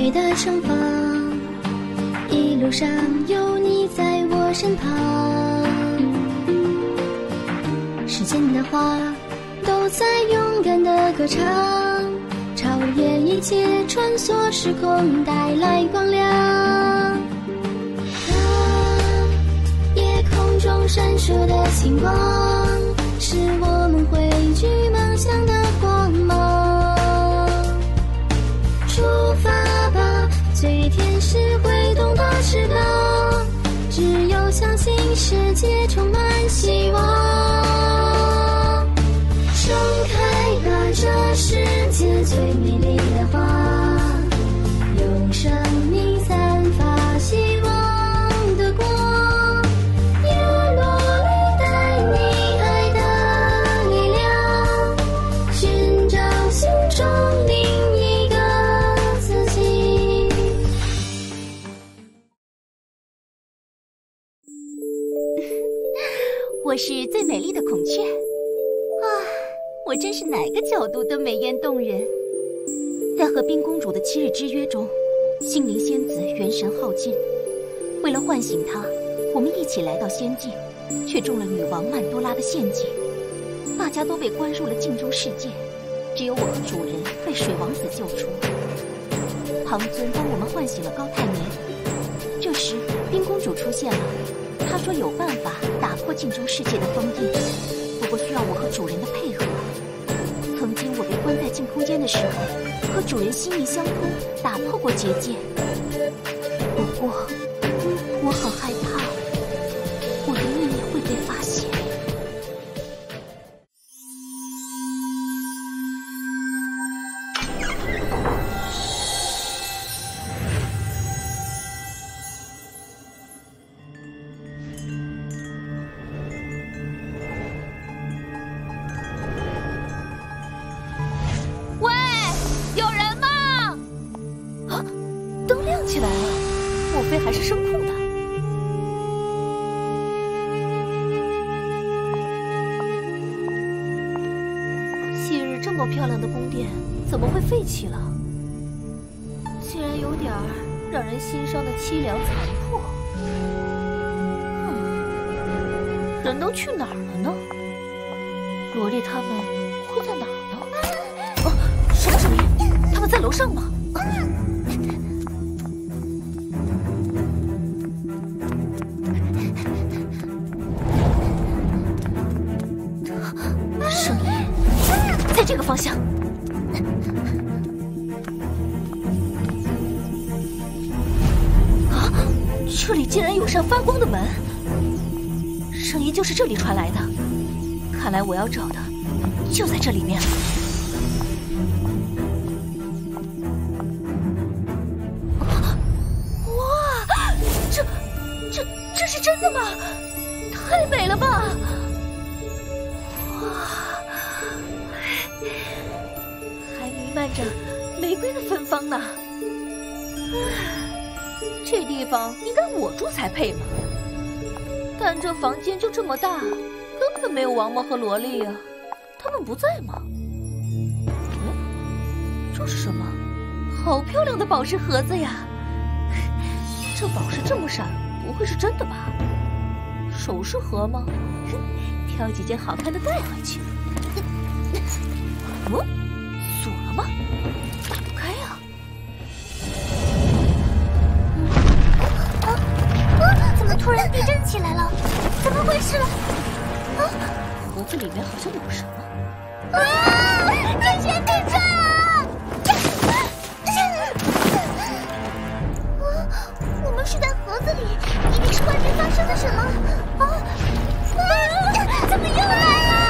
归的盛放，一路上有你在我身旁。时间的花都在勇敢的歌唱，超越一切，穿梭时空，带来光亮。夜空中闪烁的星光，是我们汇聚梦想的光芒。出发吧，最天使挥动的翅膀，只有相信，世界充满希望。盛开吧，这世界最美丽的花，用生命散发希望的光。叶落里带你爱的力量，寻找心中另一个自己。我是最美丽的孔雀啊，我真是哪个角度都美艳动人。在和冰公主的7日之约中，心灵仙子元神耗尽，为了唤醒她，我们一起来到仙境，却中了女王曼多拉的陷阱。大家都被关入了镜中世界，只有我和主人被水王子救出。庞尊帮我们唤醒了高泰年。这时冰公主出现了，她说有办法打破镜中世界的封印，不过需要我和主人的配合。曾经我被关在净空间的时候，和主人心意相通，打破过结界。不过我好害怕我的秘密会被发现。凄凉残破，人都去哪儿了呢？萝莉他们会在哪儿呢？啊，什么声音？他们在楼上吗？声音在这个方向。这里竟然有扇发光的门，声音就是这里传来的。看来我要找的就在这里面了。哇，这是真的吗？太美了吧！哇，还弥漫着玫瑰的芬芳呢。这地方应该我住才配嘛，但这房间就这么大，根本没有王毛和萝莉啊，他们不在吗？这是什么？好漂亮的宝石盒子呀！这宝石这么闪，不会是真的吧？首饰盒吗？挑几件好看的带回去。哦，锁了吗？打不开呀！突然地震起来了，怎么回事了？啊！盒子里面好像有什么。啊！人间地震啊！我们是在盒子里，一定是外面发生了什么。啊！怎么又来了？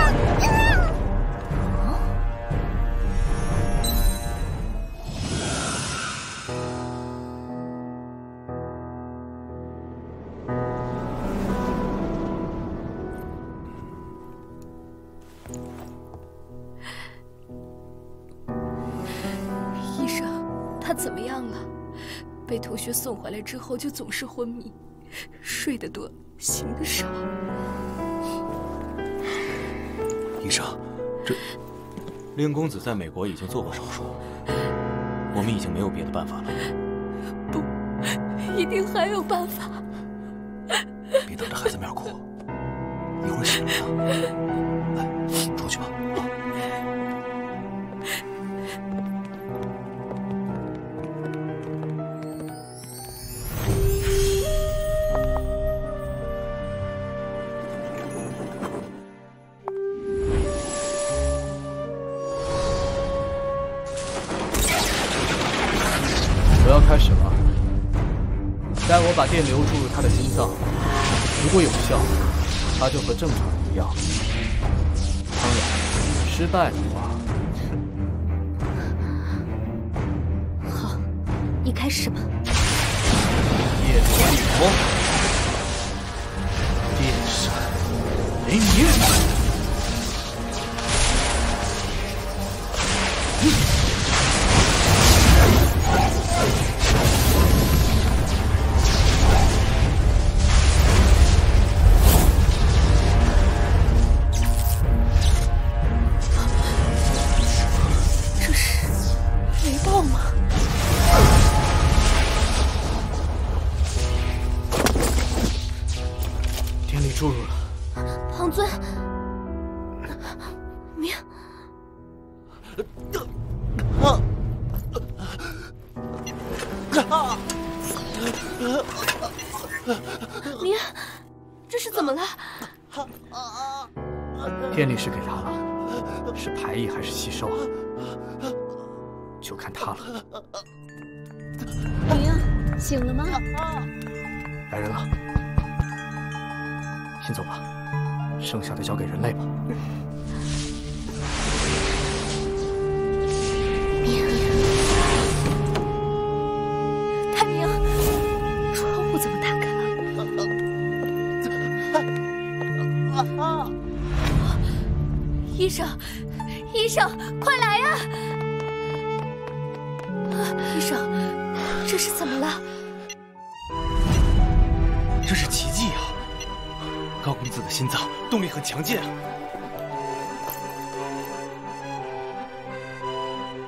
送回来之后就总是昏迷，睡得多，醒得少。医生，这令公子在美国已经做过手术，我们已经没有别的办法了。定还有办法。别等着孩子面哭，一会儿醒了呢。来，出去吧。 开始了，待我把电流注入他的心脏，如果有效，他就和正常人一样。当然，失败的话，好，你开始吧。夜魔一魔，电闪雷鸣。 明，这是怎么了？电力是给他了，是排异还是吸收啊？就看他了。明，醒了吗？来人了，先走吧，剩下的交给人类吧。明。 医生，医生，快来呀！医生，这是怎么了？这是奇迹啊！高公子的心脏动力很强劲啊！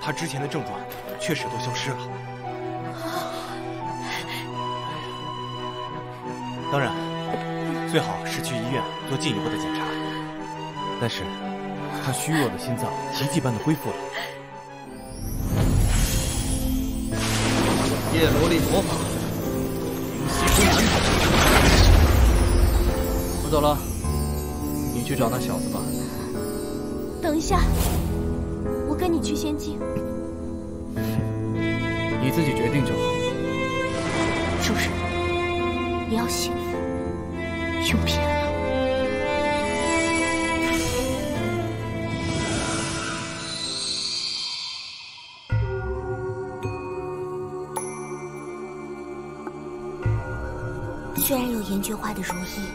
他之前的症状确实都消失了。当然，最好是去医院做进一步的检查。但是。 他虚弱的心脏奇迹般的恢复了。夜魔力魔法，灵犀归南。我走了，你去找那小子吧。等一下，我跟你去仙境。你自己决定就好。主人，你要幸福，永别了。 虽然有颜绝花的如意，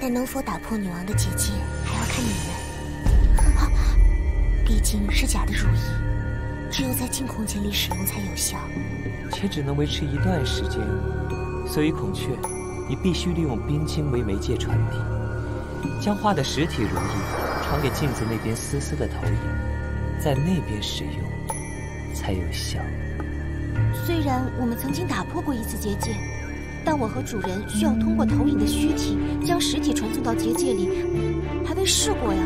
但能否打破女王的结界，还要看你们。毕竟是假的如意，只有在净空间里使用才有效，却只能维持一段时间。所以孔雀，你必须利用冰晶为媒介传递，将画的实体如意传给镜子那边丝丝的投影，在那边使用才有效。虽然我们曾经打破过一次结界。 但我和主人需要通过投影的虚体将实体传送到结界里，还未试过呀。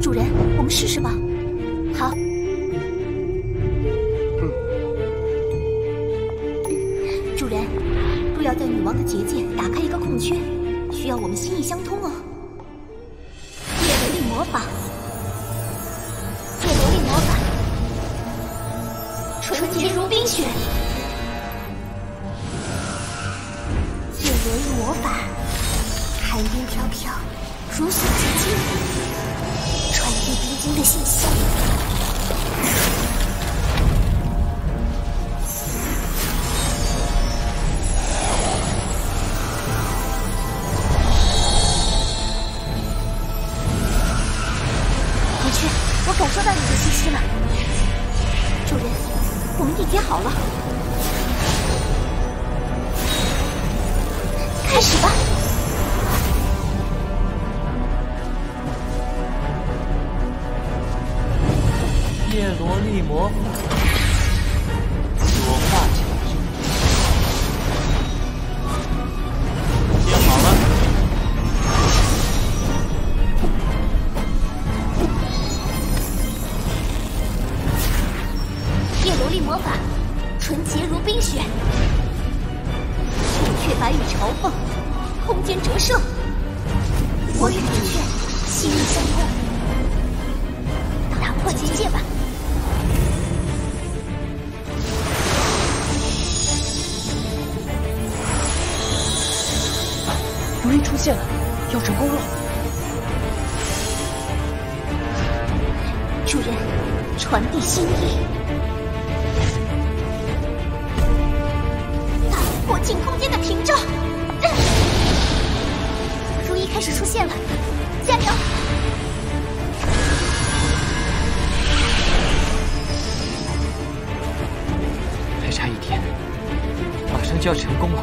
主人，我们试试吧。好。主人，若要在女王的结界打开一个空缺，需要我们心意相通哦。夜魔力魔法，夜魔力魔法，纯洁如冰雪。 流入魔法，寒烟飘飘，如雪结晶，传递冰晶的信息。孔雀，我感受到你的气息了。主人，我们缔结好了。 开始吧！夜罗力魔法，我化成。纯洁如冰雪，却缺乏与嘲讽、空间折射。我与朱雀心意相通，打破结界吧！ 有人出现了，要成功了！主人，传递心意，打破净空间的屏障。如意开始出现了，加油！还差一天，马上就要成功了。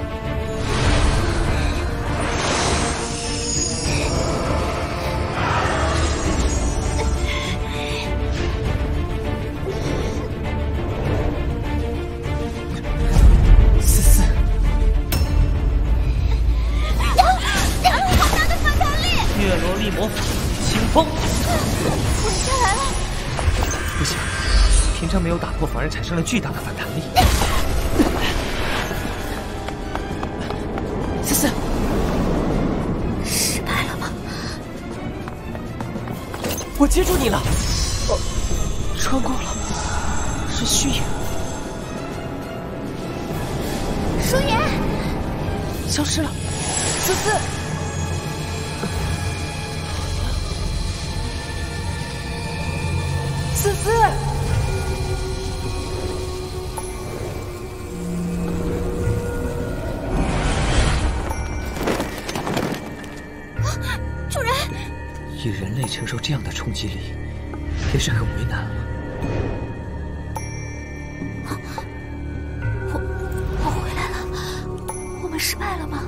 没有打破，反而产生了巨大的反弹力。思思，失败了吗？我接住你了，穿过了，是虚影。舒言，消失了，思思。 承受这样的冲击力，也是很为难了。我回来了，我们失败了吗？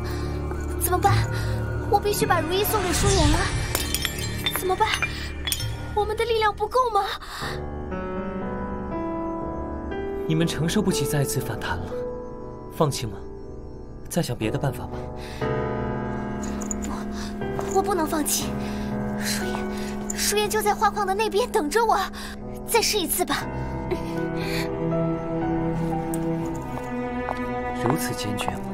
怎么办？我必须把如意送给舒言啊！怎么办？我们的力量不够吗？你们承受不起再次反弹了，放弃吗？再想别的办法吧。我不能放弃。 舒言就在画框的那边等着我，再试一次吧。如此坚决吗？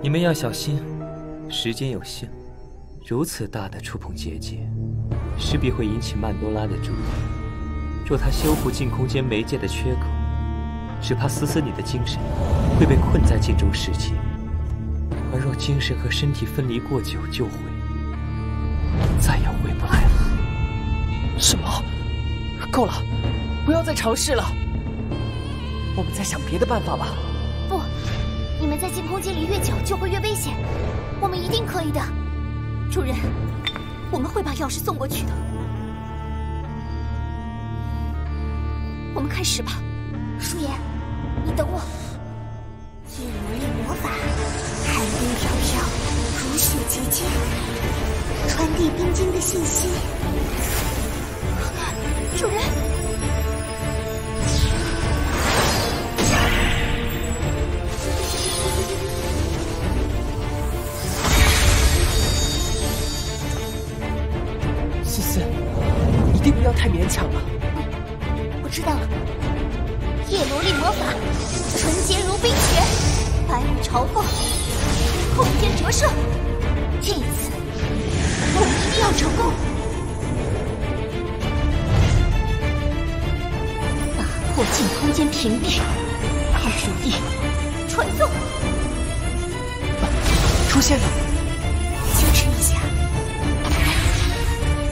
你们要小心，时间有限，如此大的触碰结界，势必会引起曼多拉的注意。若他修复净空间媒介的缺口，只怕思思你的精神会被困在镜中世界，而若精神和身体分离过久，就会。 再也回不来了。什么？够了，不要再尝试了。我们再想别的办法吧。不，你们在净空间里越久就会越危险。我们一定可以的，主人，我们会把钥匙送过去的。我们开始吧，舒言，你等我。夜魔力魔法，寒冰飘飘，如雪结晶。 传递冰晶的信息，主人。思思，一定不要太勉强了。我知道了。夜罗莉魔法，纯洁如冰雪，白雾嘲讽，空间折射。这一次。 我们一定要成功！打破净空间屏蔽，开始地传送，出现了！坚持一下，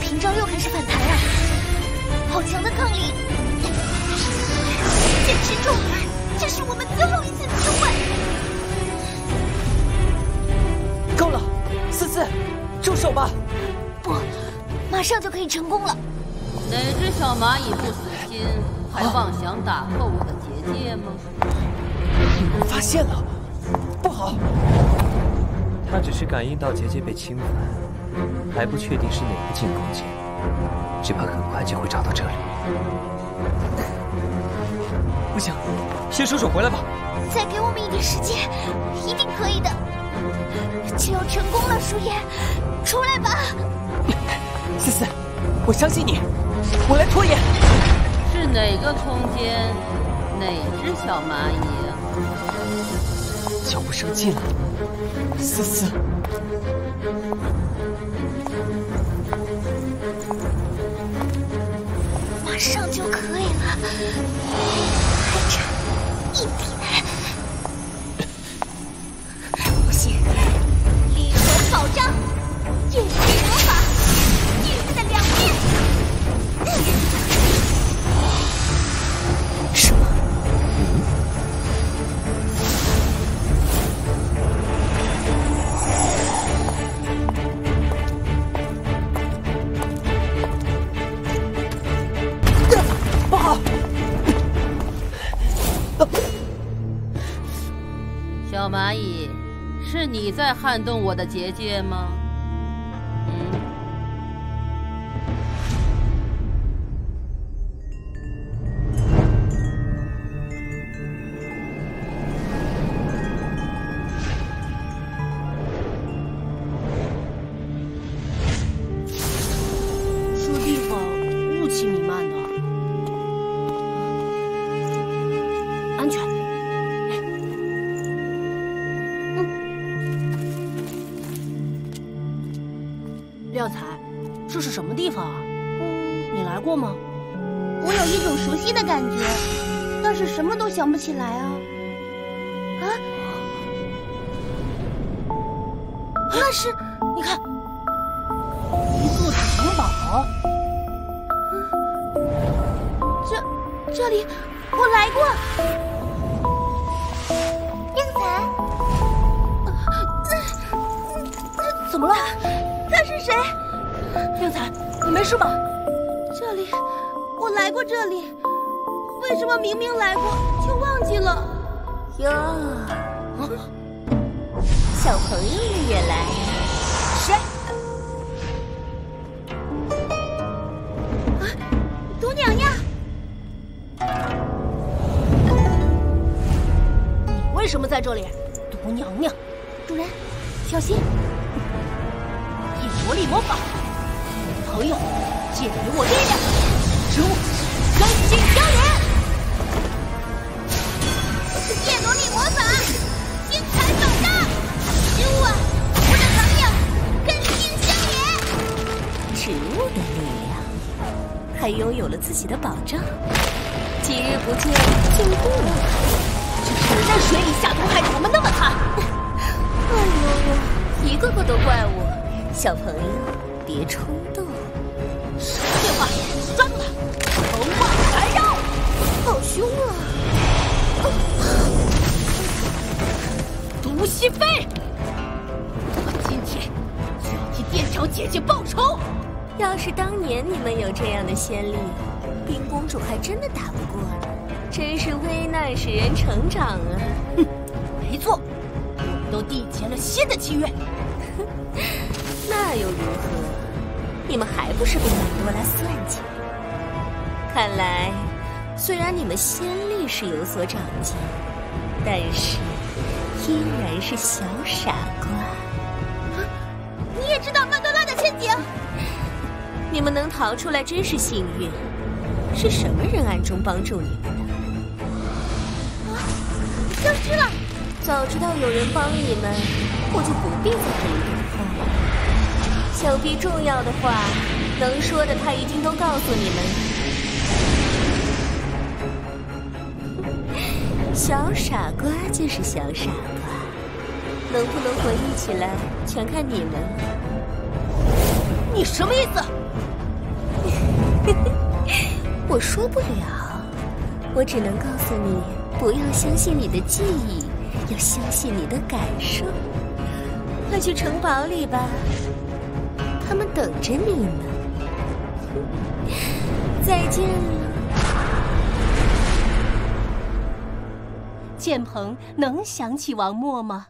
屏障又开始反弹了，好强的抗力！坚持住，这是我们最后一次机会！够了，思思，住手吧！ 马上就可以成功了。哪只小蚂蚁不死心，还妄想打破我的结界吗？发现了，不好！他只是感应到结界被侵犯，还不确定是哪个进攻界，只怕很快就会找到这里。不行，先收手回来吧。再给我们一点时间，一定可以的。只要成功了，舒言，出来吧！ 思思，我相信你，我来拖延。是哪个空间，哪只小蚂蚁啊？脚步声近了，思思。 马上就可以了，还差一点。不行，离火保障，运势魔法，运势的两面。什么？小蚂蚁，是你在撼动我的结界吗？这地方雾气弥漫的。 安全。廖彩，这是什么地方啊？你来过吗？我有一种熟悉的感觉，但是什么都想不起来啊！啊！那是，你看，一座城堡。这里我来过。 怎么了？他是谁？亮彩，你没事吧？这里，我来过这里，为什么明明来过却忘记了？哟，啊、小朋友们也来，谁？啊，毒娘娘，你为什么在这里？毒娘娘，主人，小心！ 魔力魔法，你的朋友借给我力量，植物干净凋零，叶罗力魔法，精彩手杖，植物啊，我的朋友干净消炎，植物的力量，还拥有了自己的保障，几日不见进步了，这是让水里下毒害怎么那么惨？哎呦，一个个都怪我。 小朋友，别冲动！什么变化？抓住他！横霸缠绕，好凶啊！毒吸飞！我今天就要替店长姐姐报仇！要是当年你们有这样的先例，冰公主还真的打不过了。真是危难使人成长啊！哼，没错，我们都缔结了新的契约。 那又如何？你们还不是被曼多拉算计？看来，虽然你们先例是有所长进，但是依然是小傻瓜。啊！你也知道曼多拉的陷阱？你们能逃出来真是幸运。是什么人暗中帮助你们的？啊！消失了！早知道有人帮你们，我就不必再给你。 想必重要的话，能说的他已经都告诉你们。小傻瓜就是小傻瓜，能不能回忆起来，全看你们了。你什么意思？我说不了，我只能告诉你，不要相信你的记忆，要相信你的感受。快去城堡里吧。 他们等着你呢，再见了。建鹏能想起王默吗？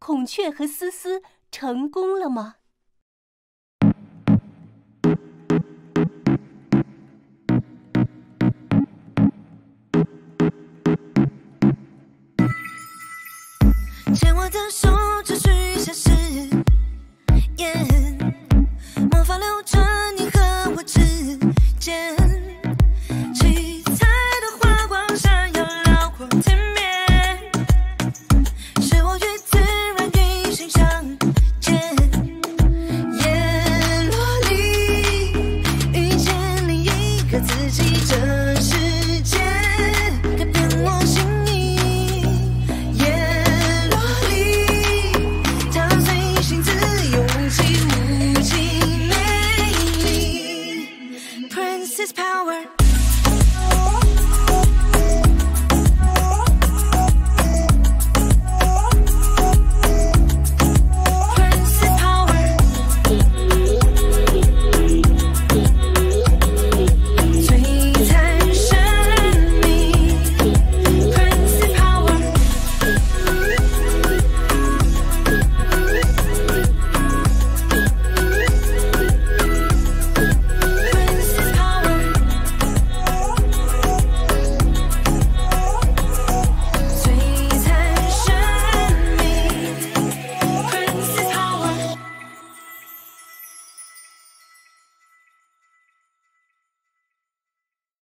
孔雀和思思成功了吗？ 流转。